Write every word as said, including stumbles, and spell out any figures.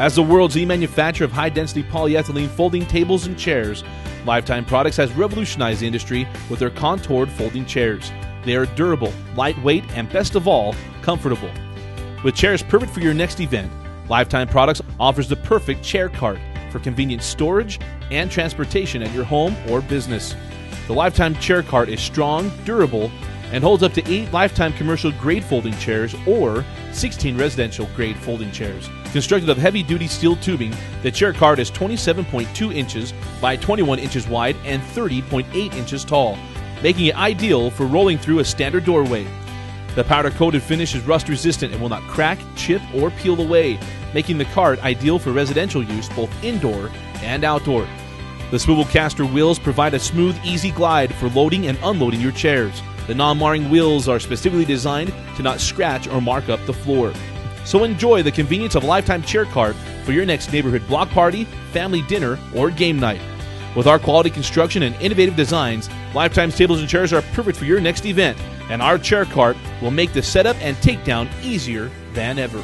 As the world's leading manufacturer of high-density polyethylene folding tables and chairs, Lifetime Products has revolutionized the industry with their contoured folding chairs. They are durable, lightweight, and best of all, comfortable. With chairs perfect for your next event, Lifetime Products offers the perfect chair cart for convenient storage and transportation at your home or business. The Lifetime chair cart is strong, durable, and holds up to eight Lifetime commercial grade folding chairs or sixteen residential grade folding chairs. Constructed of heavy-duty steel tubing, the chair cart is twenty-seven point two inches by twenty-one inches wide and thirty point eight inches tall, making it ideal for rolling through a standard doorway. The powder-coated finish is rust-resistant and will not crack, chip, or peel away, making the cart ideal for residential use both indoor and outdoor. The swivel caster wheels provide a smooth, easy glide for loading and unloading your chairs. The non-marring wheels are specifically designed to not scratch or mark up the floor. So enjoy the convenience of a Lifetime chair cart for your next neighborhood block party, family dinner, or game night. With our quality construction and innovative designs, Lifetime's tables and chairs are perfect for your next event, and our chair cart will make the setup and takedown easier than ever.